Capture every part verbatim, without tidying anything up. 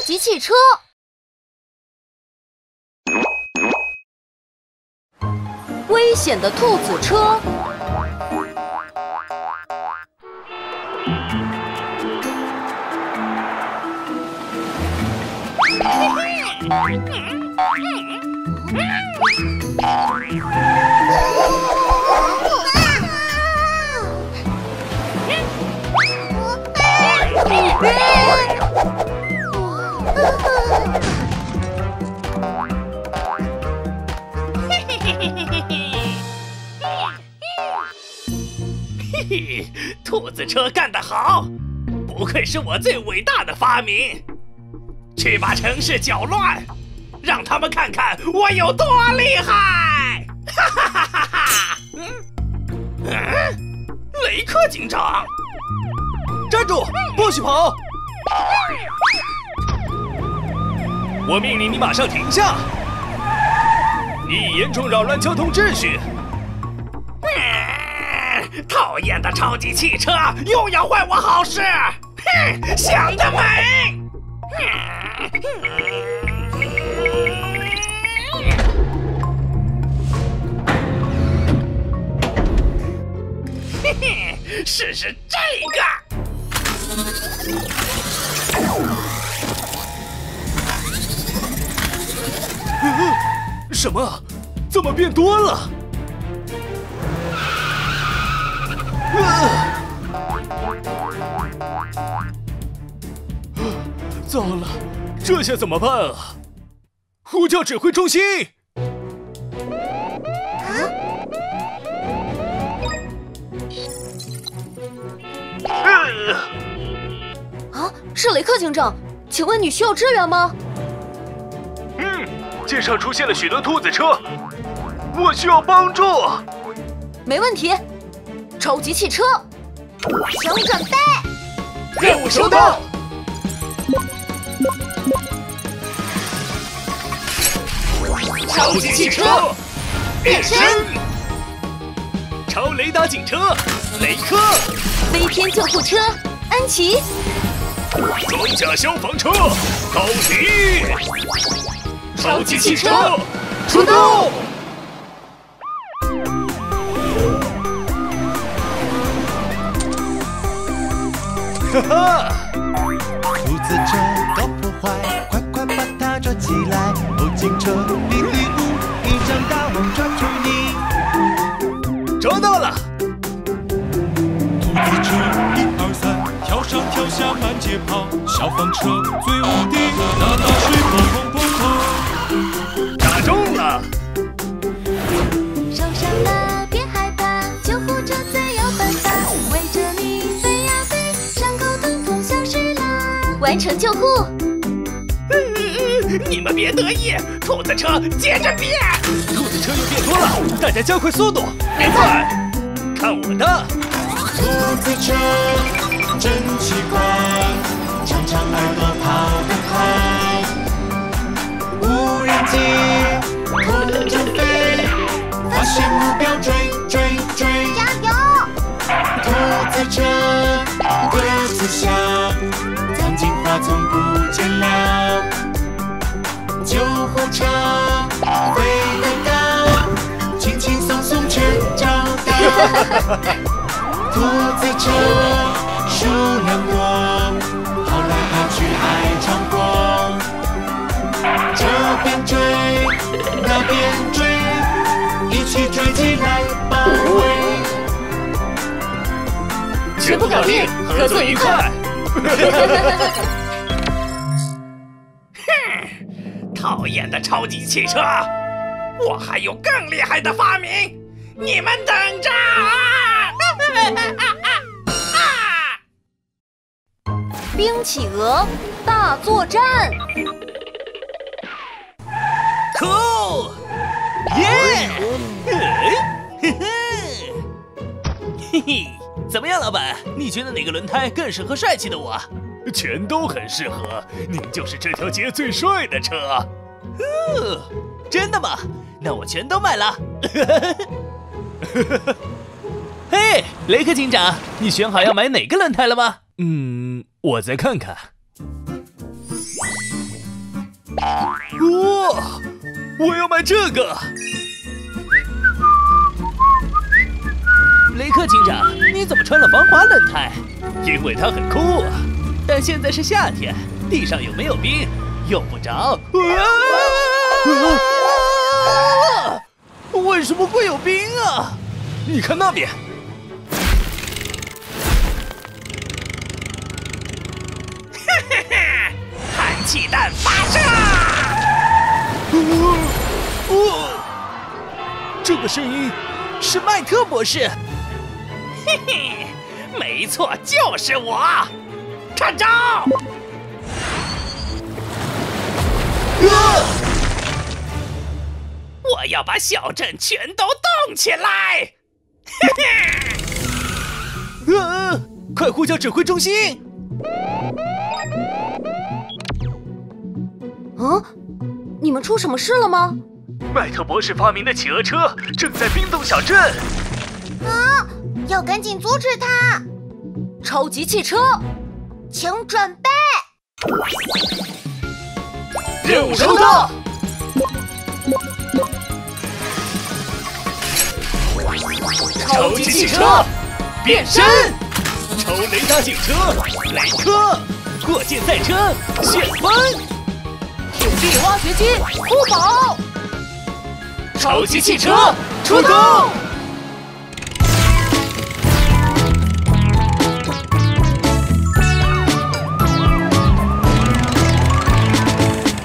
超级汽车。危险的兔子车。嘿嘿，兔子车干得好，不愧是我最伟大的发明。去把城市搅乱，让他们看看我有多厉害！哈哈哈哈！嗯、啊，雷克警长，站住！不许跑！我命令你马上停下！你已严重扰乱交通秩序。嗯、讨厌的超级汽车又要坏我好事！哼，想得美！嗯嗯、嘿嘿，试试这个！什么？怎么变多了？啊！糟了，这下怎么办啊？呼叫指挥中心！啊！啊！是雷克警长，请问你需要支援吗？ 街上出现了许多兔子车，我需要帮助。没问题，超级汽车，请准备。任务收到。超级汽车变身，超雷达警车雷克，飞天救护车安琪，装甲消防车高迪。 超级汽车出动！哈哈！兔子车搞破坏，快快把它抓起来！哦，警车，哔哩咕，一张大网抓住你！抓到了！兔子车一二三，跳上跳下满街跑，消防车最无敌，拿到水泡砰砰砰。 打中了！受伤了别害怕，救护车最有办法，围着你飞呀飞，伤口统统消失了。完成救护！嗯嗯嗯，你们别得意，兔子车接着变！兔子车又变多了，大家加快速度！别快，看我的！兔子车真奇怪，常常耳朵跑得快。 无人机空中飞，发现目标追追追，加油！兔子车鸽子笑，藏进花丛不见了。救护车飞得高，轻轻松松全找到。兔子车数量多，跑来跑去还超过。 这边追，那边追，一起追起来包围。全部搞定，合作愉快。哼，讨厌的超级汽车，我还有更厉害的发明，你们等着啊！冰企鹅大作战。 Cool！ 耶！嘿嘿，怎么样，老板？你觉得哪个轮胎更适合帅气的我？全都很适合，你就是这条街最帅的车。哦，真的吗？那我全都买了。嘿，雷克警长，你选好要买哪个轮胎了吗？嗯，我再看看。哇、哦！我要买这个。雷克警长，你怎么穿了防滑轮胎？因为它很酷啊。但现在是夏天，地上有没有冰？用不着。啊啊啊、为什么会有冰啊？你看那边。 气弹发射！哦哦、这个声音是麦特博士。嘿嘿，没错，就是我。看招！啊、我要把小镇全都动起来！嘿嘿、啊，快呼叫指挥中心！ 啊！你们出什么事了吗？麦特博士发明的企鹅车正在冰冻小镇。啊！要赶紧阻止它！超级汽车，请准备。任务收到。超级汽车变身，超雷达警车雷科，过界赛车旋风。 土地挖掘机酷宝，超级汽车出动！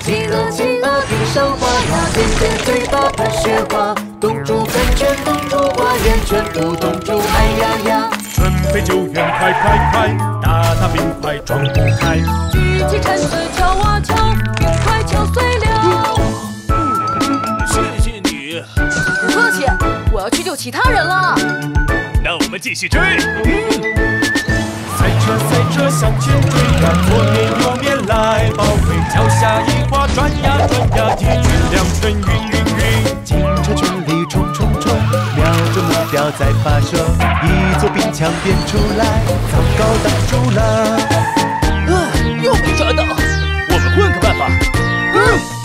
企鹅企鹅披上花呀，尖尖嘴巴喷雪花，冻住喷泉，冻住花园，全部冻住！哎呀呀！准备救援，快快快，大大冰块撞不开，举起铲子敲啊敲。 敲碎了、嗯！谢谢你。不客气，我要去救其他人了。那我们继续追。嗯、赛车赛车向前追呀，左面右面来包围，脚下一滑转呀转呀，一圈两圈晕晕晕。警车群里冲冲冲，瞄准目标在发射，一座冰墙变出来，糟糕挡住了。啊，又没抓到，我们换个办法。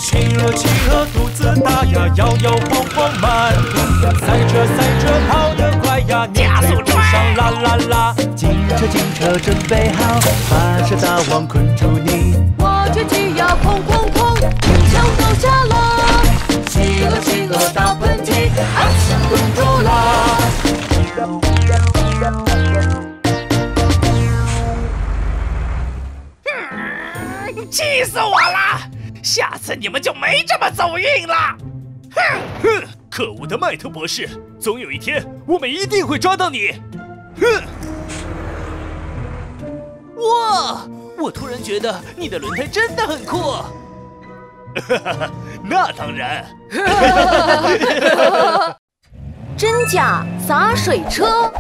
企鹅企鹅肚子大呀，摇摇晃晃慢跑呀，赛车赛车跑得快呀，加速追上啦啦啦！警车警车准备好，发射大网困住你！挖掘机呀，砰砰砰，冰墙倒下了！企鹅企鹅打喷嚏，啊，冻住啦！嗯，气死我了！ 下次你们就没这么走运了！哼哼，可恶的麦特博士，总有一天我们一定会抓到你！哼！哇，我突然觉得你的轮胎真的很酷！哈哈哈，那当然！真假洒水车！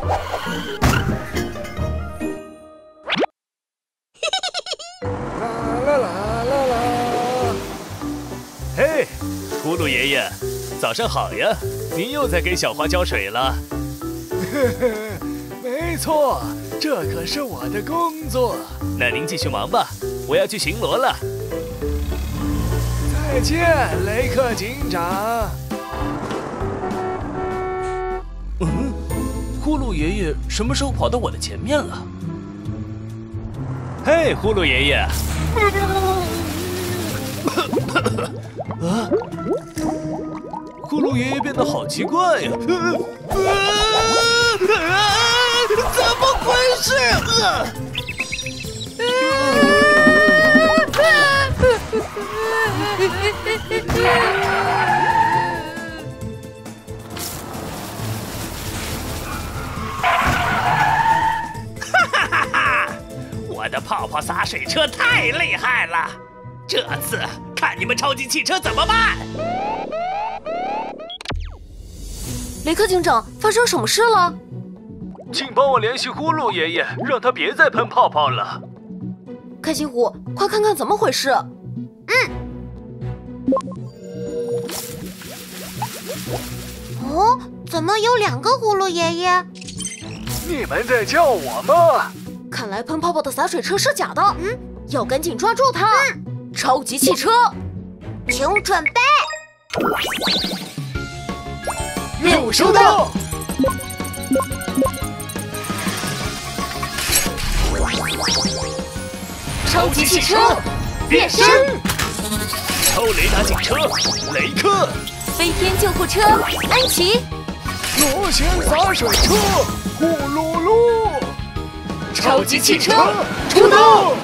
嘿，葫芦爷爷，早上好呀！您又在给小花浇水了。呵呵，没错，这可是我的工作。那您继续忙吧，我要去巡逻了。再见，雷克警长。嗯，葫芦爷爷什么时候跑到我的前面了？嘿，葫芦爷爷。啊！葫芦爷爷变得好奇怪呀、啊！啊啊！怎么回事？啊！哈哈哈哈！我的泡泡洒水车太厉害了，这次。 看你们超级汽车怎么办！雷克警长，发生什么事了？请帮我联系呼噜爷爷，让他别再喷泡泡了。开心虎，快看看怎么回事！嗯。哦，怎么有两个呼噜爷爷？你们在叫我吗？看来喷泡泡的洒水车是假的。嗯，要赶紧抓住它。嗯 超级汽车请准备，任务收到。超级汽车变身，超雷达警车雷克，飞天救护车安琪，螺旋洒水车呼噜噜，超级汽车出动。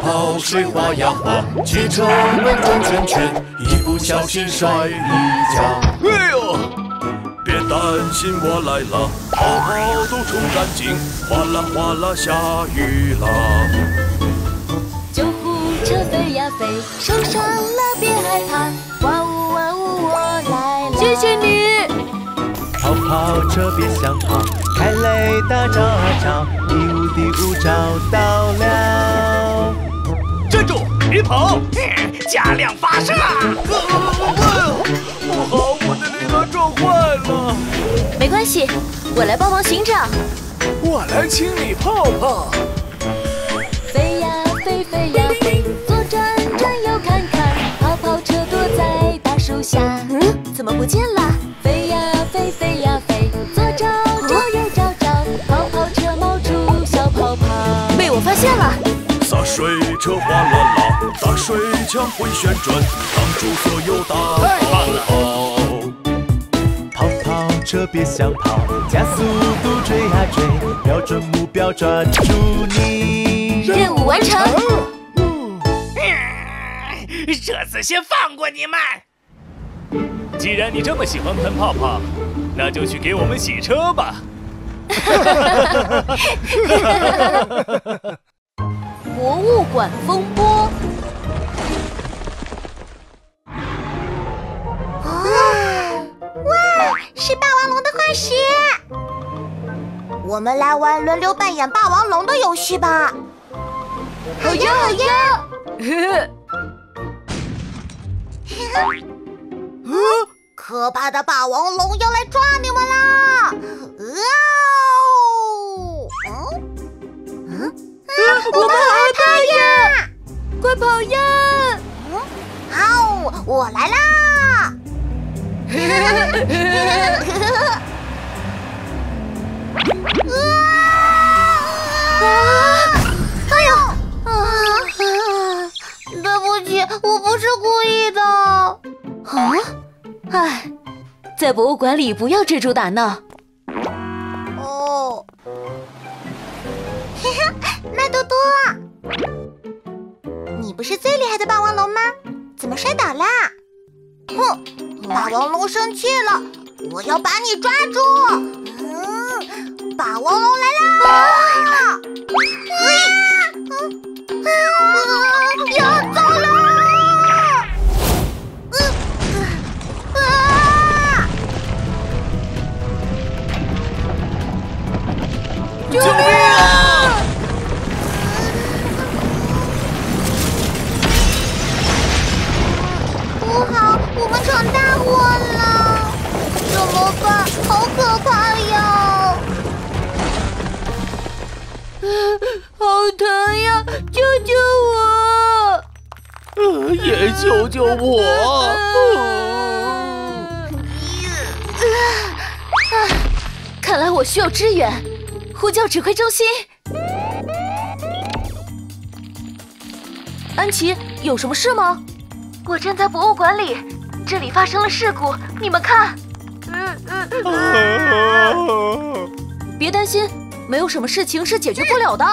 泡水花呀花，汽车们转圈圈，一不小心摔一跤。哎呦！别担心，我来了，泡泡都冲干净，哗啦哗啦下雨啦。救护车飞呀飞，受伤了别害怕，哇呜哇呜我来了。谢谢你。泡泡车别想跑，开雷达找啊找，嘀咕嘀咕找到了。 站住！别跑！加量发射！不好，我的雷达撞坏了。没关系，我来帮忙寻找。我来清理泡泡。飞呀飞，飞呀飞，左转转右看看，泡泡车躲在大树下。嗯，怎么不见了？飞呀飞，飞呀飞，左找找右找找，泡泡车冒出小泡泡。被我发现了。 大水车哗啦啦，大水枪会旋转，挡住所有大泡泡。泡泡车别想跑，加速度追啊追，瞄准目标抓住你。任务完成。嗯，这次先放过你们。既然你这么喜欢喷泡泡，那就去给我们洗车吧。博物馆风波啊！哇，是霸王龙的化石！我们来玩轮流扮演霸王龙的游戏吧。好呀好呀！嗯，可怕的霸王龙要来抓你们啦！哦，嗯嗯。 啊、我们好怕呀！快跑呀！嗯，好，我来啦！啊！哎呦！啊！对不起，我不是故意的。啊！哎，在博物馆里不要追逐打闹。哦。 麦多多，你不是最厉害的霸王龙吗？怎么摔倒啦？哼，霸王龙生气了，我要把你抓住！嗯，霸王龙来啦！啊！要走了！嗯啊！救命！ 闯大祸了，怎么办？好可怕呀！好疼呀！救救我！呃，也救救我！啊！看来我需要支援，呼叫指挥中心。安琪，有什么事吗？我站在博物馆里。 这里发生了事故，你们看。嗯嗯嗯。别担心，没有什么事情是解决不了的。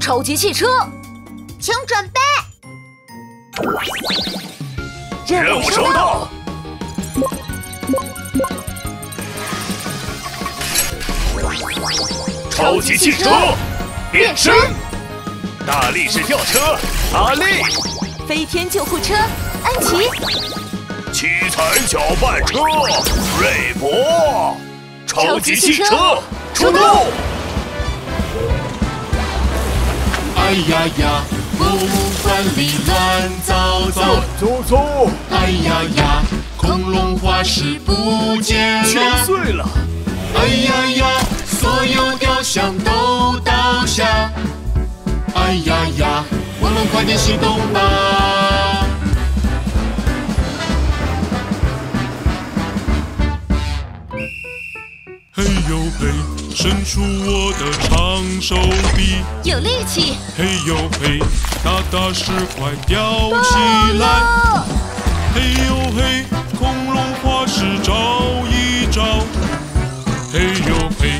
超级汽车，请准备。任务收到。超级汽车变身，大力士吊车，阿力，飞天救护车，安琪。 七彩搅拌车，瑞博，超级汽车出动！哎呀呀，博物馆里乱糟糟，走走！哎呀呀，恐龙化石不见了，全碎了！哎呀呀。所有雕像都倒下。哎呀呀，我们快点行动吧！ 嘿呦嘿，伸出我的长手臂，有力气。嘿呦嘿，大大石块吊起来。嘿呦嘿，恐龙化石找一找。嘿呦嘿，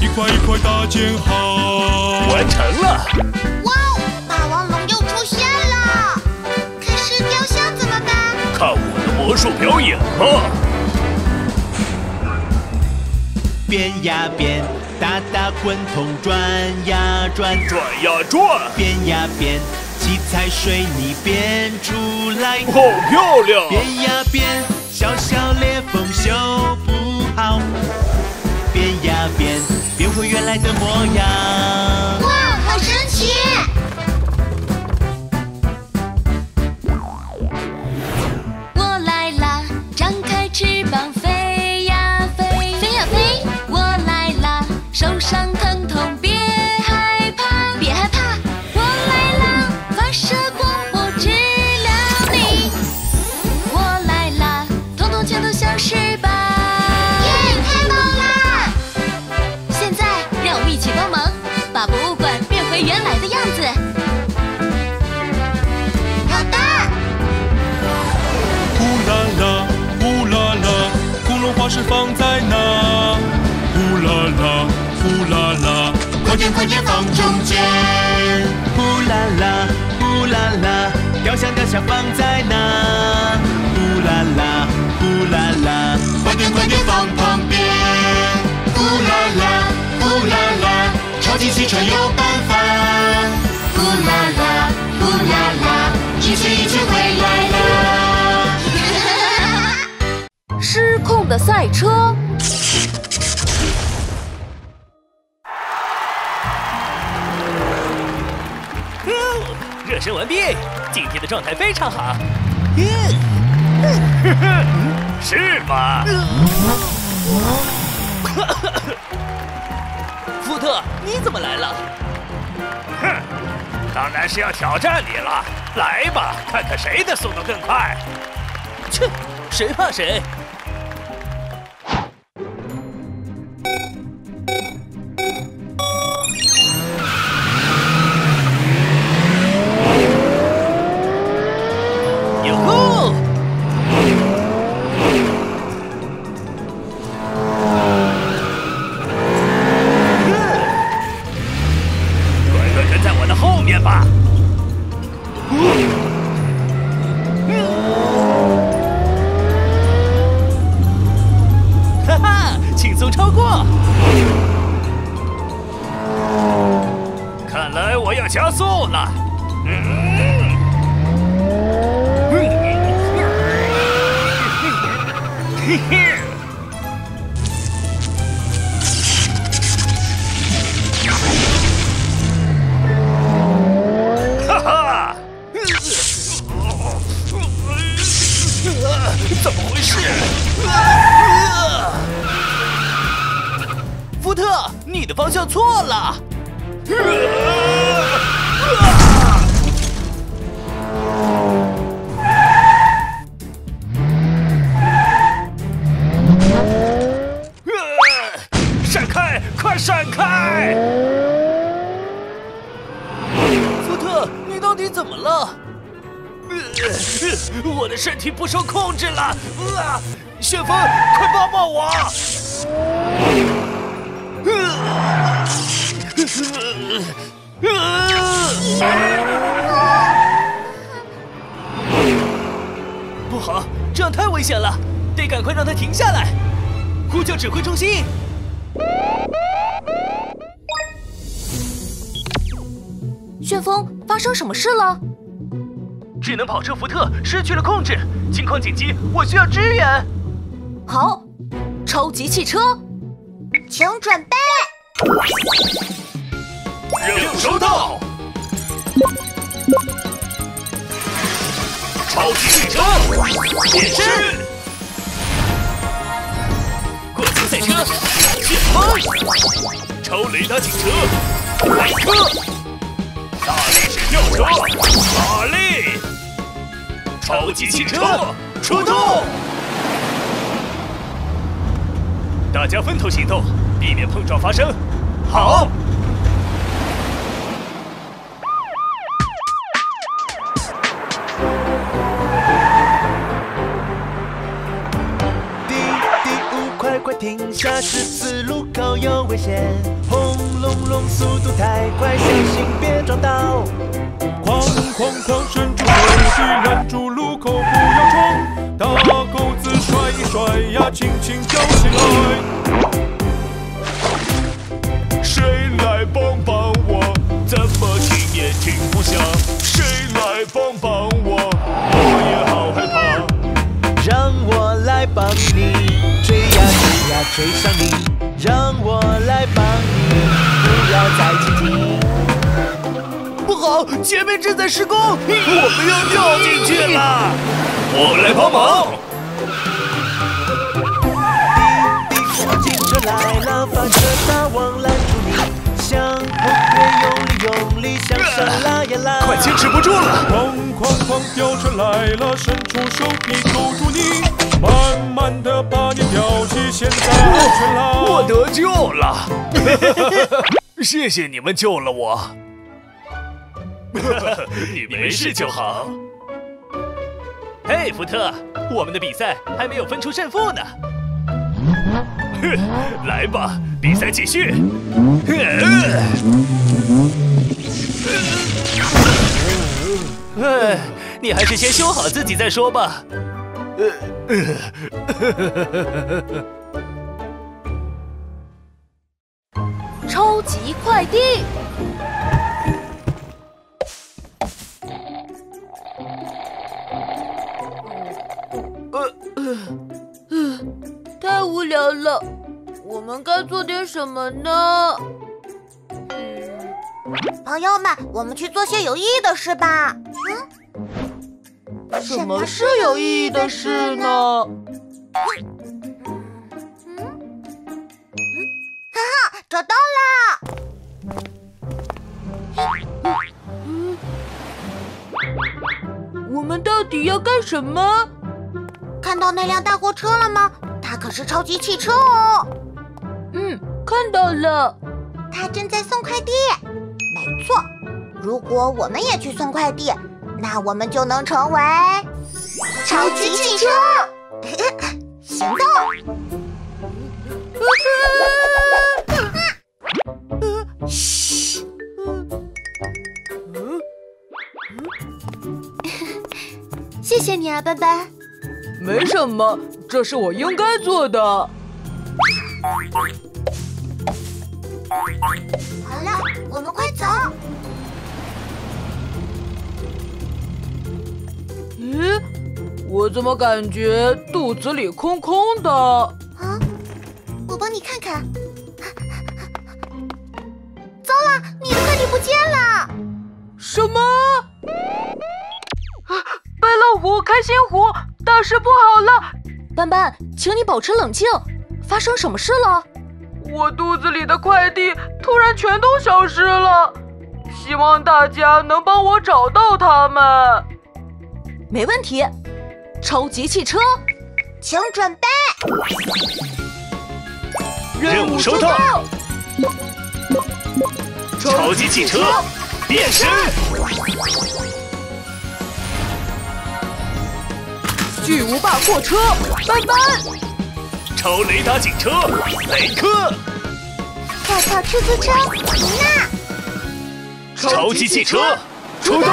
一块一块搭建好。完成了。哇哦，霸王龙又出现了。可是雕像怎么办？看我的魔术表演吧。 变呀变，打打滚筒转呀转，转呀转。变呀变，七彩水泥变出来，好漂亮。变呀变，小小裂缝修不好。变呀变，变回原来的模样。哇，好神奇！我来啦，张开翅膀飞。 手上疼痛，别害怕，别害怕，我来啦！发射光，我治疗你。我来啦，统统全都消失吧！耶，太棒啦！现在让我们一起帮忙，把博物馆变回原来的样子。好的。呼啦啦，呼啦啦，恐龙化石放在哪？呼啦啦。 呼啦啦，快点快点放中间！呼啦啦，呼啦啦，雕像雕像放在哪？呼啦啦，呼啦啦，快点快点放旁边！呼啦啦，呼啦啦，超级汽车有办法！呼啦啦，呼啦啦，一切一切回来啦！失控的赛车。 热身完毕，今天的状态非常好。是吗？福特，你怎么来了？哼，当然是要挑战你了。来吧，看看谁的速度更快。切，谁怕谁？ 智能跑车福特失去了控制，情况紧急，我需要支援。好，超级汽车，请准备。任务收到。超级汽车变身，过速赛车，去跑！超雷达警车，来客！大力神吊车，马力！超级汽车出动！大家分头行动，避免碰撞发生。好。 停下！十字路口有危险！轰隆隆，速度太快，小心别撞倒！哐哐哐，伸出手臂拦住路口，不要冲！大狗子甩一甩呀，轻轻叫起来。谁来帮帮我？怎么停也停不下！谁来帮帮我？我也好害怕。让我来帮你追呀！ 呀，追上你，让我来帮你，不要再急停。不好，前面正在施工，我们要掉进去了。我来帮忙。滴滴，警车来了，反射大网拦住你，向后退，用力用力，向上拉呀拉。快坚持不住了！哐哐哐，吊车来了，伸出手臂勾住你。 慢慢的把你吊起，现在安全了。我得救了，谢谢你们救了我。你没事就好。嘿，福特，我们的比赛还没有分出胜负呢。来吧，比赛继续。哎，你还是先修好自己再说吧。 超级快递！呃呃呃，太无聊了，我们该做点什么呢？朋友们，我们去做些有意义的事吧。嗯。 什么是有意义的事呢？哈哈，找到了！嗯，我们到底要干什么？看到那辆大货车了吗？它可是超级汽车哦。嗯，看到了。它正在送快递。没错，如果我们也去送快递。 那我们就能成为超级汽车，行动！嘘，谢谢你啊，斑斑。没什么，这是我应该做的。好了，我们快走。 咦，我怎么感觉肚子里空空的？啊，我帮你看看。糟了，你的快递不见了！什么？啊！白老虎、开心虎，大事不好了！斑斑，请你保持冷静。发生什么事了？我肚子里的快递突然全都消失了，希望大家能帮我找到它们。 没问题，超级汽车，请准备。任务收到。超级汽车变身。巨无霸货车，斑斑。超雷达警车，雷克。快跑出租车，妮娜。超级汽车出动。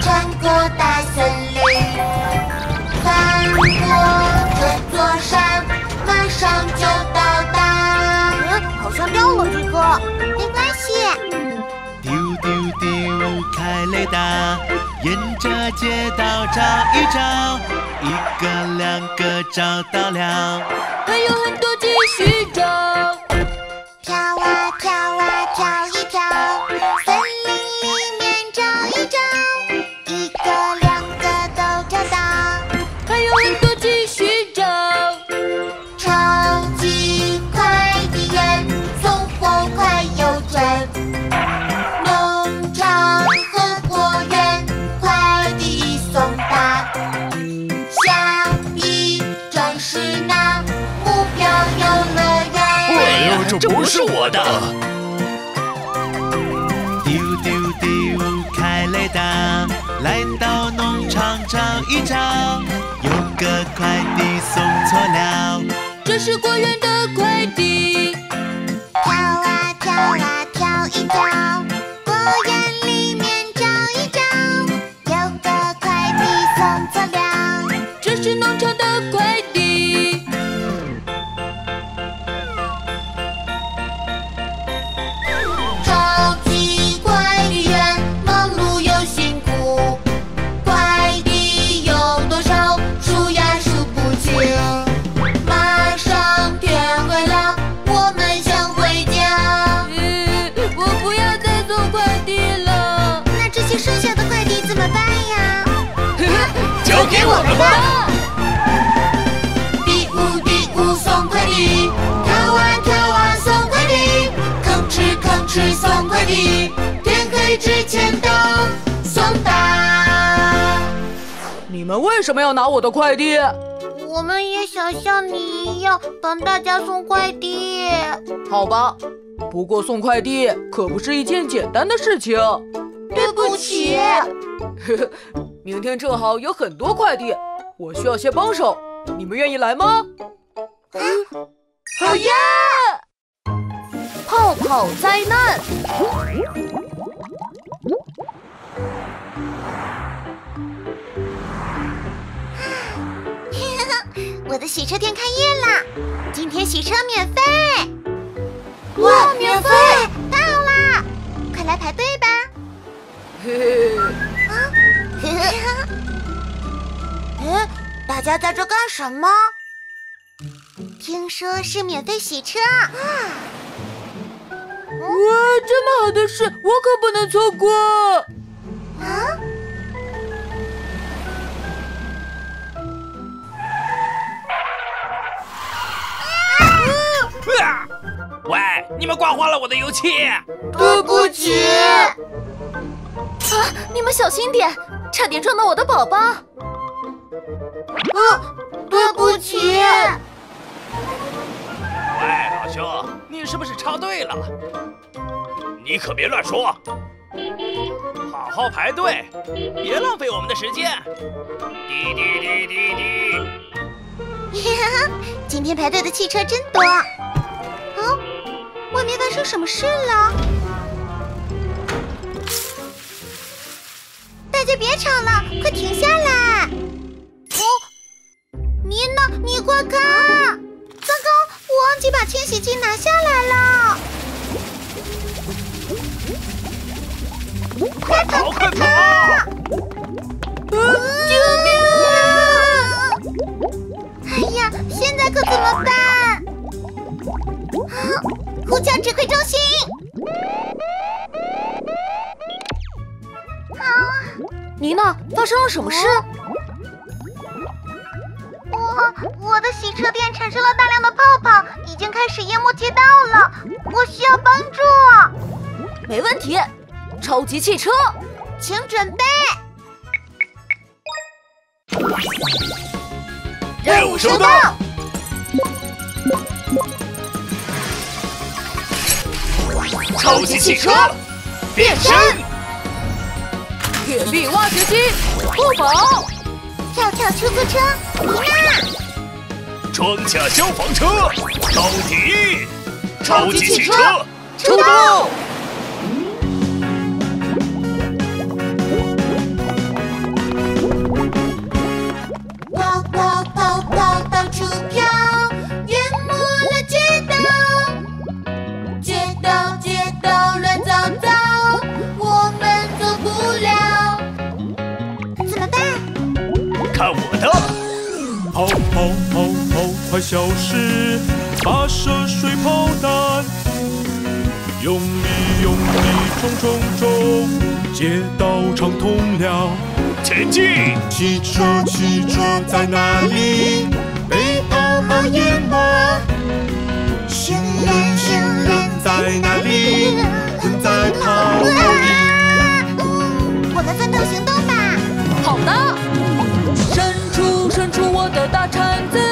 穿过大森林，翻过这座山，马上就到达。嗯，好像掉了一个，没关系。丢丢丢，开雷达，沿着街道找一找，一个两个找到了，还有很多继续找。跳啊跳啊跳一跳，森林里面找一找，一个两个都找到，还有很多继续找。超级快递员，送货快邮政。 这不是我的。丢丢丢，开雷达，来到农场找一找，有个快递送错了，这是果园的快递。跳啊跳啊跳一跳，果园里面找一找，有个快递送错了，这是农场的快递。 交给我们吧！嘀咕嘀咕送快递，跳啊跳啊送快递，吭哧吭哧送快递，天黑之前都送到。你们为什么要拿我的快递？我们也想像你一样帮大家送快递。好吧，不过送快递可不是一件简单的事情。对不起。呵呵。 明天正好有很多快递，我需要些帮手，你们愿意来吗？好呀！泡泡灾难，我的洗车店开业啦！今天洗车免费！哇，免费！太好啦！快来排队吧！嘿嘿。啊！ 哎，大家在这干什么？听说是免费洗车。哇，这么好的事，我可不能错过。啊！啊！喂，你们刮花了我的油漆！对不起。啊，你们小心点。 差点撞到我的宝宝！啊，对不起。喂，老兄，你是不是插队了？你可别乱说，好好排队，别浪费我们的时间。滴滴滴滴滴。今天排队的汽车真多。哦，外面发生什么事了？ 大家别吵了，快停下来！哦，您呢？你快看！糟糕，我忘记把清洗剂拿下来了！快跑！快跑！救命！哎呀，现在可怎么办？呼叫指挥中心！ 妮娜，发生了什么事？我我的洗车店产生了大量的泡泡，已经开始淹没街道了。我需要帮助。没问题，超级汽车，请准备。任务收到。超级汽车变身。 铁臂挖掘机，酷宝，跳跳出租车，妮娜，装甲消防车，高迪，超级汽车出动！泡泡泡泡到处飘，淹没了街道，街道街道乱糟糟，我们走不了。 看我的！泡泡泡泡快消失，跋涉水炮弹，用力用力冲冲冲，街道畅通了，前进！汽车汽车在哪里？被傲慢淹没。行人行人在哪里？困在泡沫里。我们奋斗行动吧！好的。伸出伸出我的大铲子，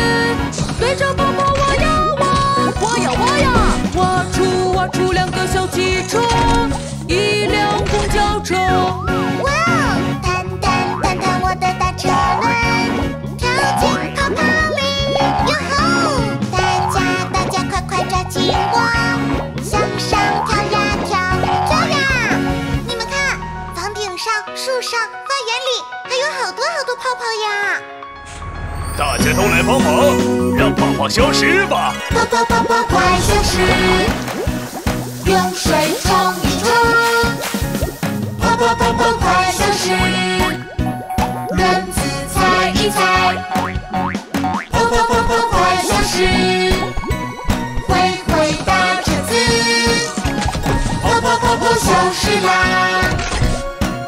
对着泡泡我要挖，挖呀挖呀，挖出挖出两个小汽车，一辆公交车。哇！弹弹弹弹我的大车轮，跳进泡泡里，哟吼！大家大家快快抓紧我，向上跳呀跳跳呀！你们看，房顶上、树上、花园里。 还有好多好多泡泡呀！大家都来帮忙，让泡泡消失吧！泡泡泡泡快消失，用水冲一冲。泡泡泡泡快消失，轮子踩一踩。泡泡泡泡快消失，挥挥大铲子。泡泡泡泡消失啦，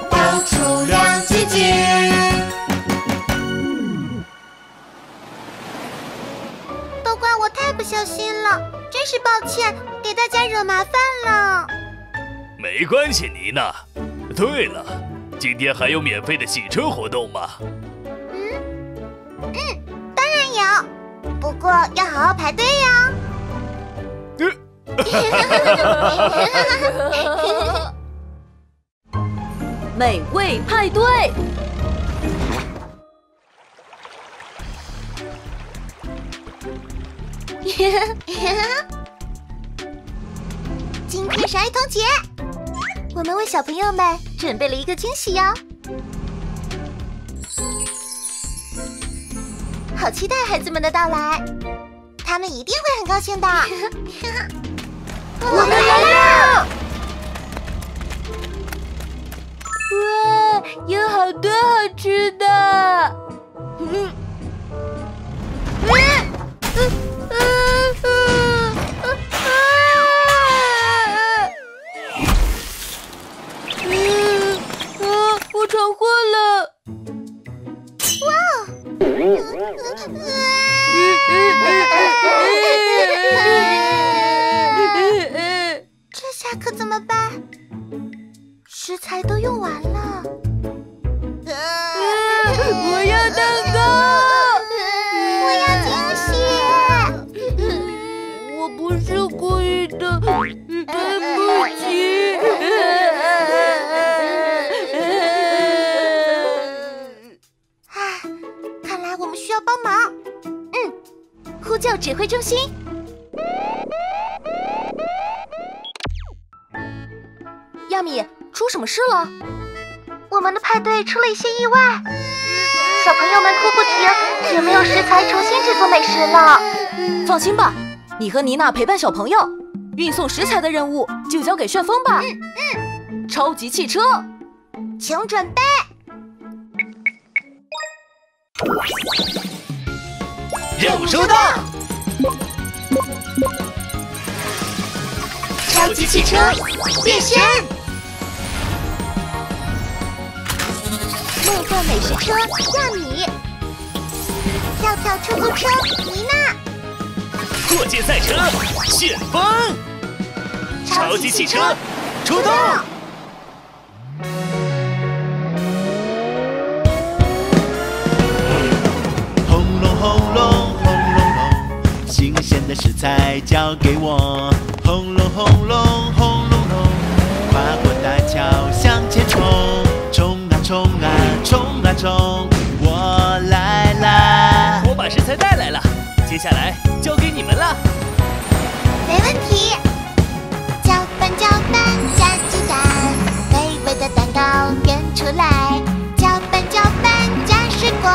到处亮晶晶。 不小心了，真是抱歉，给大家惹麻烦了。没关系，妮娜。对了，今天还有免费的洗车活动吗？嗯嗯，当然有，不过要好好排队哟。美味派对。 今天是儿童节，我们为小朋友们准备了一个惊喜哟！好期待孩子们的到来，他们一定会很高兴的。我们来了！哇，有好多好吃的！嗯，嗯，嗯。 闯祸了！哇！这下可怎么办？食材都用完了。我要蛋糕！我要惊喜！我不是故意的，对不起。 需要帮忙，嗯，呼叫指挥中心。亚米，出什么事了？我们的派对出了一些意外，小朋友们哭不停，也没有食材重新制作美食了。放心吧，你和妮娜陪伴小朋友，运送食材的任务就交给旋风吧。嗯嗯，嗯超级汽车，请准备。 任务收到！超级汽车变身，梦幻美食车亚米，跳跳出租车妮娜，过界赛车旋风，超级汽车出动！ 新鲜的食材交给我，轰隆轰隆轰隆隆，跨过大桥向前冲，冲啊冲啊冲啊冲，我来啦！我把食材带来了，接下来交给你们了。没问题，搅拌搅拌加鸡蛋，美味的蛋糕变出来。搅拌搅拌加水果，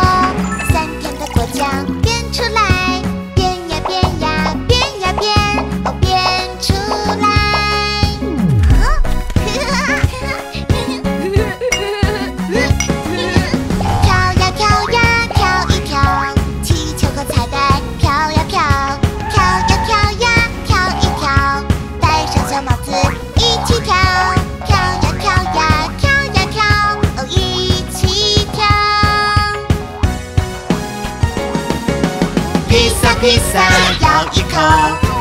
酸甜的果酱变出来。 跳呀跳呀跳一跳，七巧披萨咬一口，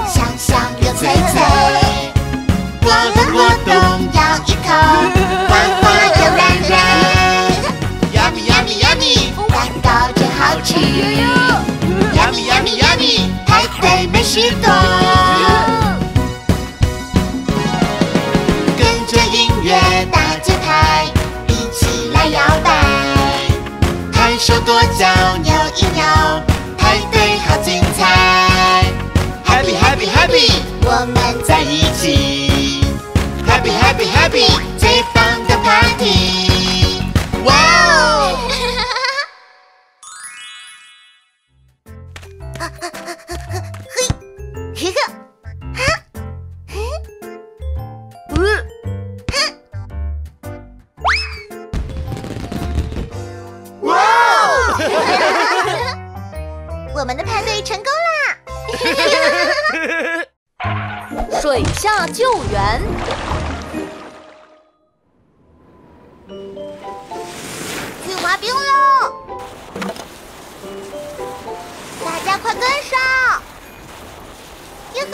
香香又脆脆。我的果冻咬一口，滑滑又软软。Yummy yummy yummy， 蛋糕真好吃。Yummy yummy yummy， 台北美食多。跟着音乐打节拍，一起来摇摆，抬手跺脚扭一扭。 台北好精彩 ，Happy Happy Happy， 我们在一起 ，Happy Happy Happy， 最棒的 Party， 哇哦！啊啊啊啊！嘿，一个，啊，嘿，嗯，哼，哇哦！ 我们的派对成功啦！水下救援。去滑冰喽！大家快跟上！哟吼，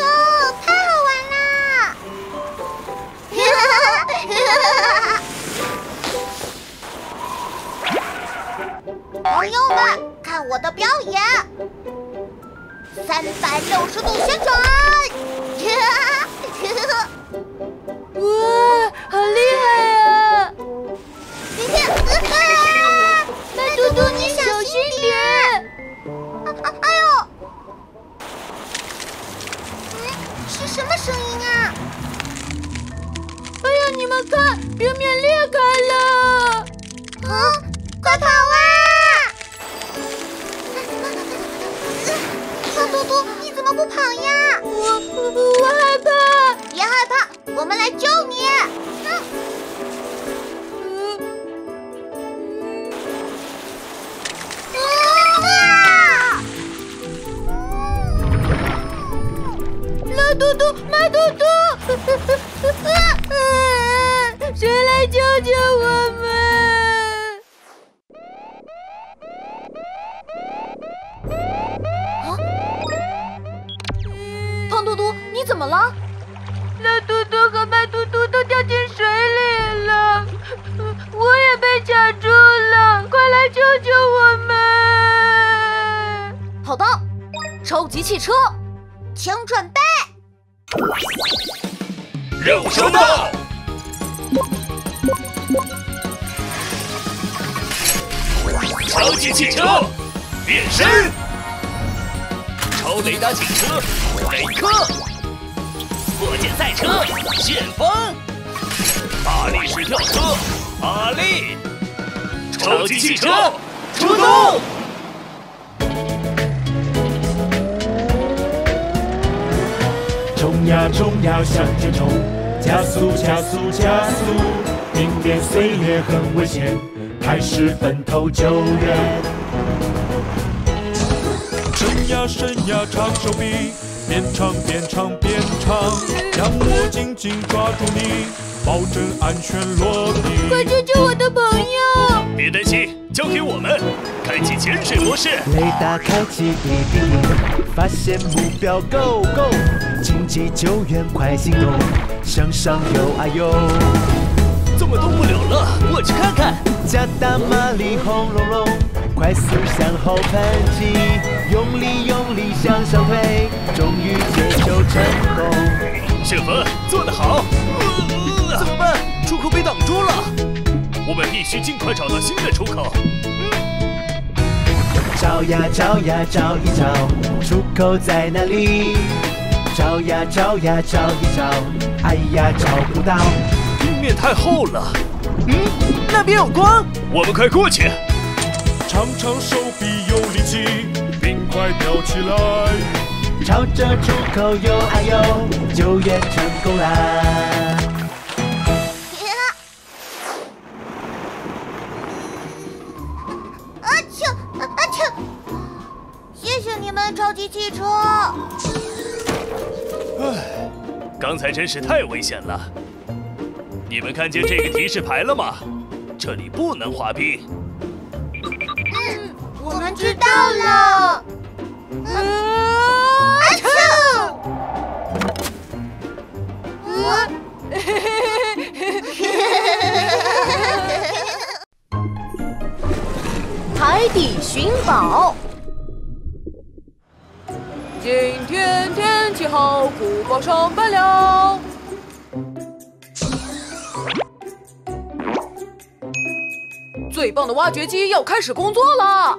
太好玩啦！朋友们，看我的表演！ 三百六十度旋转！哇，好厉害啊！麦嘟嘟，你小心点！啊哎呦！哎，是什么声音啊？哎呀，你们看，冰面裂开了！啊，快跑啊！ 嘟嘟，你怎么不跑呀？我我害怕。别害怕，我们来救你。老嘟嘟，马嘟嘟，谁来救救我们？ 怎么了？那嘟嘟和麦嘟嘟都掉进水里了，我也被卡住了，快来救救我们！好的，超级汽车，请准备。任务收到。超级汽车变身，超雷达警车雷克。 火箭赛车，旋风；马力式跳车，马力；超级汽车，出动！冲呀冲呀向前冲，加速加速加速！冰面碎裂很危险，开始分头救人。伸呀伸呀长手臂。 变长，变长，变长，让我紧紧抓住你，保证安全落地。快救救我的朋友！别担心，交给我们。开启潜水模式。雷达开启地平仪，发现目标 ，Go Go！ 紧急救援，快行动，向上游啊游。这么动不了了，我去看看。加大马力，轰隆隆，快速向后喷气。 用力用力向上推，终于解救成功。旋风做得好！嗯、怎么办？出口被挡住了，我们必须尽快找到新的出口。嗯、找呀找呀找一找，出口在哪里？找呀找呀找一找，哎呀找不到，冰面太厚了。嗯，那边有光，我们快过去。长长手臂有力气。 冰块跳起来，朝着出口游啊游，救援成功啦！啊啾啊啾！谢谢你们，超级汽车。唉，刚才真是太危险了。你们看见这个提示牌了吗？这里不能滑冰。 我们知道了。嗯宝。今天天气好，不报上班了。最棒的挖掘机要开始工作了。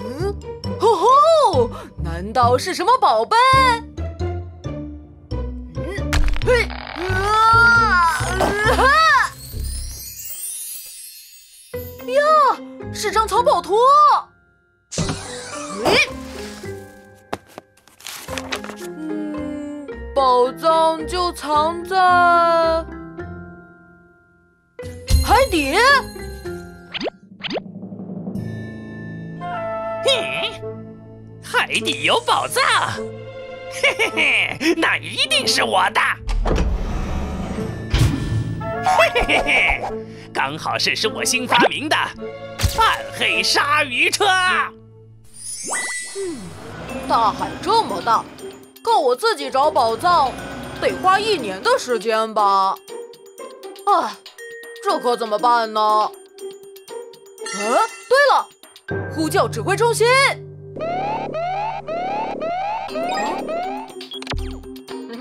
嗯，吼吼，难道是什么宝贝？嗯，嘿，啊，啊呀，是张藏宝图。 嗯，宝藏就藏在海底。嘿，海底有宝藏，嘿嘿嘿，那一定是我的。嘿嘿嘿嘿，刚好是是我新发明的暗黑鲨鱼车。 嗯，大海这么大，靠我自己找宝藏，得花一年的时间吧。哎，这可怎么办呢？嗯、啊，对了，呼叫指挥中心。嗯哼，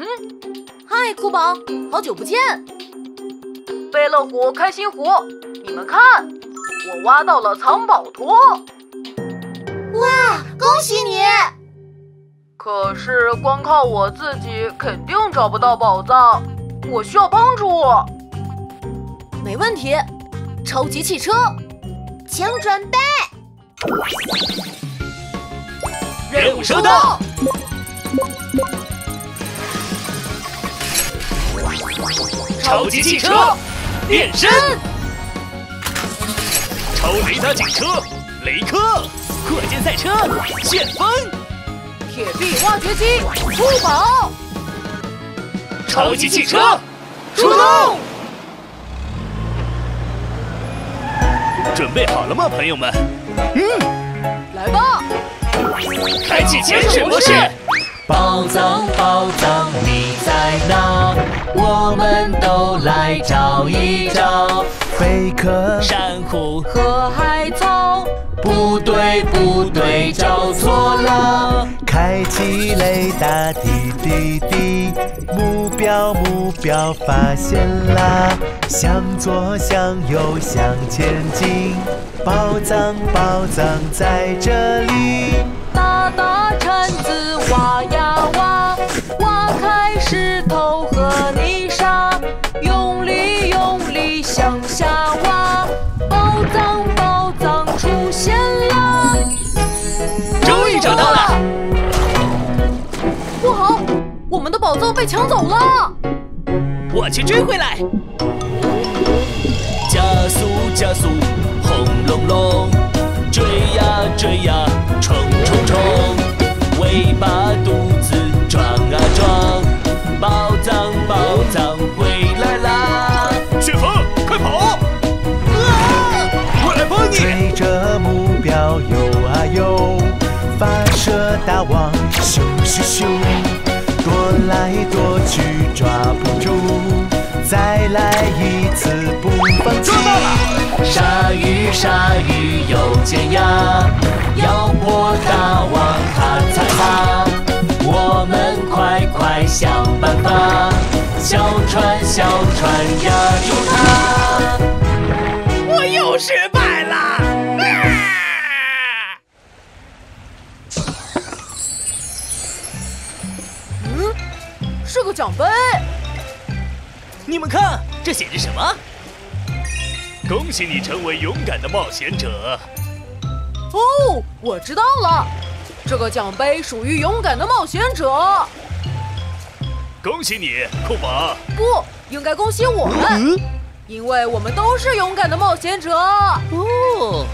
嗨，酷宝，好久不见。贝乐湖、开心湖，你们看，我挖到了藏宝图。 哇，恭喜你！可是光靠我自己肯定找不到宝藏，我需要帮助。没问题，超级汽车，请准备。任务收到。超级汽车变身，超雷达警车雷克。 火箭赛车旋风，铁臂挖掘机酷宝，超级汽车出动！准备好了吗，朋友们？嗯，来吧！开启潜水模式。宝藏，宝藏你在哪？我们都来找一找。贝壳、珊瑚和海草。 不对，不对，找错了！开启雷达，滴滴滴，目标，目标发现啦！向左，向右，向前进，宝藏，宝藏在这里！大大铲子挖呀挖，挖开石头和泥沙，用力，用力向下挖，宝藏。 出现了！终于找到了！不好，我们的宝藏被抢走了！我去追回来！加速，加速，轰隆隆，追呀追呀，冲冲冲！尾巴肚子撞啊撞，宝藏，宝藏回来啦！旋风，快跑！ 追着目标游啊游，发射大网，咻咻咻，躲来躲去抓不住，再来一次不放弃。抓到了！鲨鱼鲨鱼有尖牙，咬破大网咔嚓嚓，我们快快想办法，小船小船压住它。我又失败。 是个奖杯，你们看，这写着什么？恭喜你成为勇敢的冒险者。哦，我知道了，这个奖杯属于勇敢的冒险者。恭喜你，酷宝。不应该恭喜我们，嗯、因为我们都是勇敢的冒险者。哦。